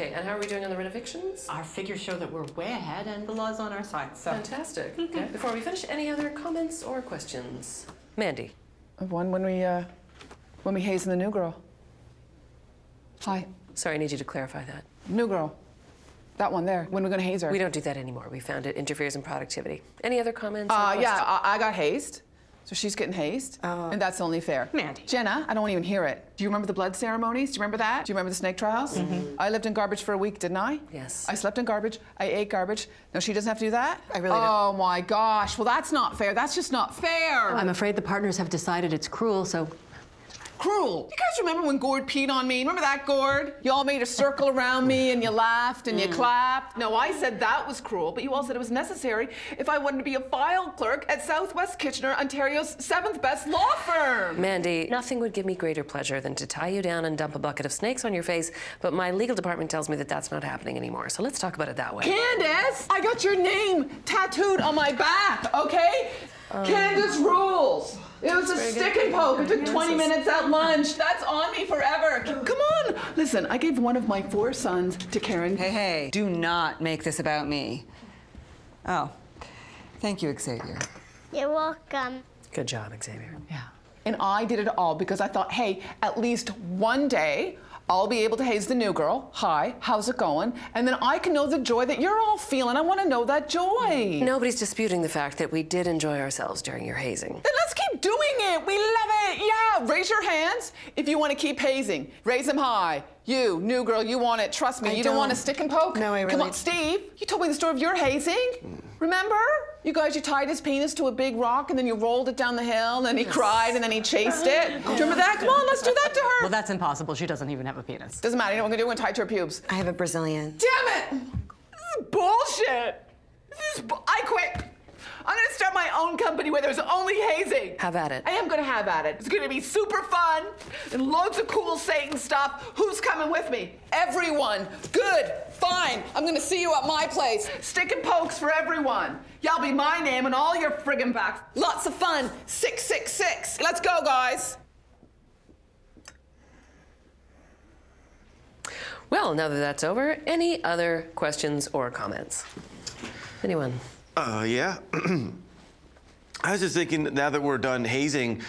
Okay, and how are we doing on the renovictions? Our figures show that we're way ahead and the law's on our side, so. Fantastic. Okay. Before we finish, any other comments or questions? Mandy. I've won when we haze in the new girl. Hi. Sorry, I need you to clarify that. New girl. That one there. When we're gonna haze her? We don't do that anymore. We found it interferes in productivity. Any other comments? Yeah, I got hazed. So she's getting hazed, and that's only fair. Mandy. Jenna, I don't even hear it. Do you remember the blood ceremonies? Do you remember that? Do you remember the snake trials? Mm-hmm. I lived in garbage for a week, didn't I? Yes. I slept in garbage. I ate garbage. No, she doesn't have to do that? I really don't. Oh, my gosh. Well, that's not fair. That's just not fair. I'm afraid the partners have decided it's cruel, so... Cruel? You guys remember when Gord peed on me? Remember that, Gord? You all made a circle around me, and you laughed, and you clapped. No, I said that was cruel, but you all said it was necessary if I wanted to be a file clerk at Southwest Kitchener, Ontario's 7th best law firm. Mandy, nothing would give me greater pleasure than to tie you down and dump a bucket of snakes on your face, but my legal department tells me that that's not happening anymore, so let's talk about it that way. Candace, I got your name tattooed on my back, okay? Candace rules. It was a stick and poke. It took 20 minutes at lunch. That's on me forever. Come on. Listen, I gave one of my 4 sons to Karen. Hey, hey, do not make this about me. Oh, thank you, Xavier. You're welcome. Good job, Xavier. Yeah. And I did it all because I thought, hey, at least one day I'll be able to haze the new girl. Hi, how's it going? And then I can know the joy that you're all feeling. I want to know that joy. Nobody's disputing the fact that we did enjoy ourselves during your hazing. Then let's keep doing it. We love it. Yeah, raise your hands if you want to keep hazing. Raise them high. You, new girl, you want it. Trust me, you don't want to stick and poke. No, I really... Come on, Steve, you told me the story of your hazing. Remember? You guys, you tied his penis to a big rock, and then you rolled it down the hill, and then he cried, and then he chased it. Do you remember that? Come on, let's do that to her. Well, that's impossible. She doesn't even have a penis. Doesn't matter. You know what I'm going to do? I'm going to tie it to her pubes. I have a Brazilian. Damn it! This is bullshit. I quit. I'm going to start my own company where there's only hazing. Have at it. I am going to have at it. It's going to be super fun and loads of cool Satan stuff. Who's coming with me? Everyone. Good. Fine. I'm going to see you at my place. Stick and pokes for everyone. Y'all be my name and all your friggin' backs. Lots of fun. 666. Let's go, guys. Well, now that that's over, any other questions or comments? Anyone? Yeah. I was just thinking, now that we're done hazing,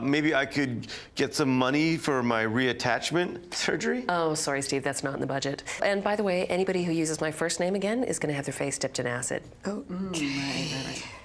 maybe I could get some money for my reattachment surgery? Oh, sorry, Steve, that's not in the budget. And by the way, anybody who uses my first name again is going to have their face dipped in acid. Oh, right.